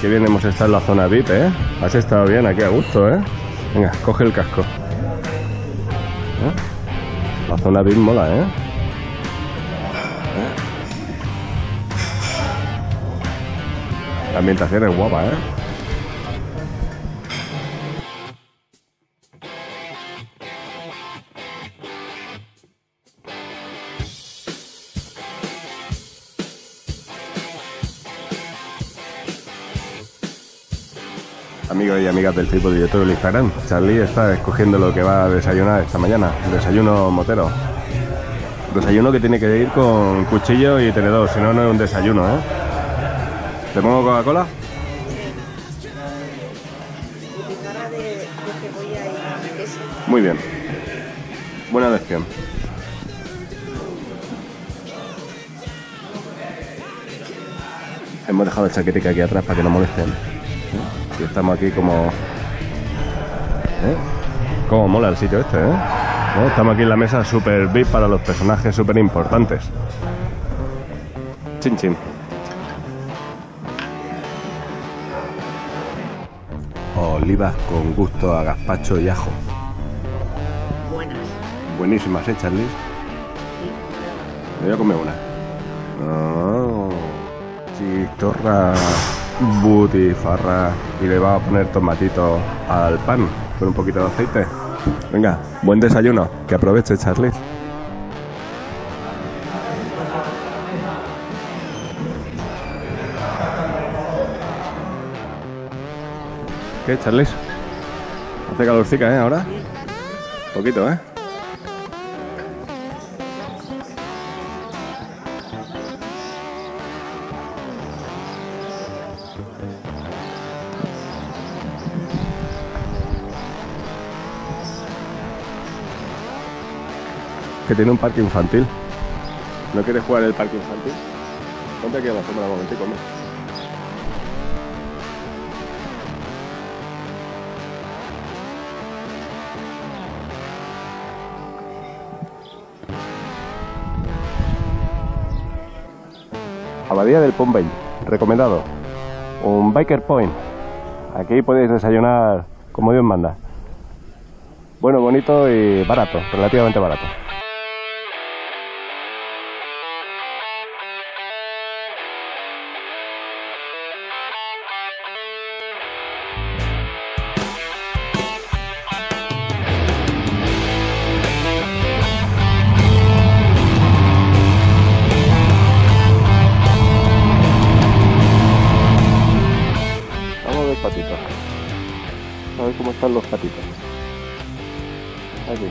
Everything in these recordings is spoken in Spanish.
Qué bien hemos estado en la zona VIP, Has estado bien aquí a gusto, Venga, coge el casco. La zona VIP mola, La ambientación es guapa, Amigos y amigas del Facebook y de todo el Instagram, Charlize está escogiendo lo que va a desayunar esta mañana. Desayuno motero. Desayuno que tiene que ir con cuchillo y tenedor, si no, no es un desayuno, ¿Te pongo Coca-Cola? Muy bien. Buena elección. Hemos dejado el chaquetica aquí atrás para que no molesten. Y estamos aquí como... Como mola el sitio este, Estamos aquí en la mesa super VIP para los personajes super importantes. Chin chin. Olivas con gusto a gazpacho y ajo. Buenas. Buenísimas, Charlize. Sí. Voy a comer una. Oh, chistorra. Butifarra, y le va a poner tomatitos al pan con un poquito de aceite. Venga, buen desayuno, que aproveche, Charlize. ¿Qué, Charlize? Hace calorcica, ahora. Poquito, Que tiene un parque infantil. ¿No quieres jugar en el parque infantil? Ponte aquí a la sombra un momentico, hombre. Abadía del Pont Vell, recomendado. Un biker point. Aquí podéis desayunar como Dios manda. Bueno, bonito y barato, relativamente barato. Patitos. A ver cómo están los patitos. Aquí.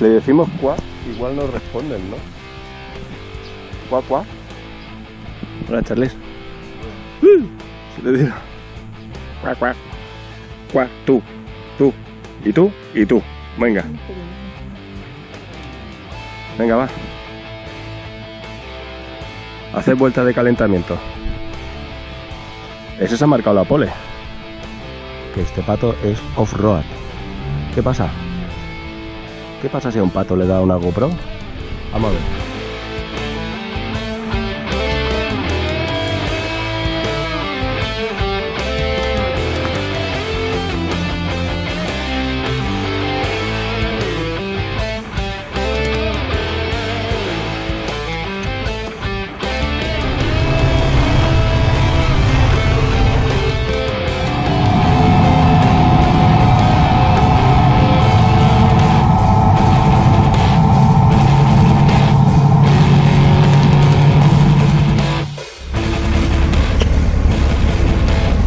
Le decimos cuá, igual nos responden, ¿no? Cuá, cuá. Hola, Charlize. Se le digo. Cuá, cuá. Cuá, tú, tú, y tú, y tú. Venga. Venga, va. Hacer vuelta de calentamiento. Eso se ha marcado la pole. Que este pato es off-road. ¿Qué pasa? ¿Qué pasa si a un pato le da una GoPro? Vamos a ver.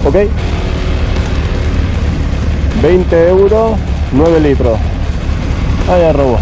Ok, 20 €, 9 litros. Vaya robo.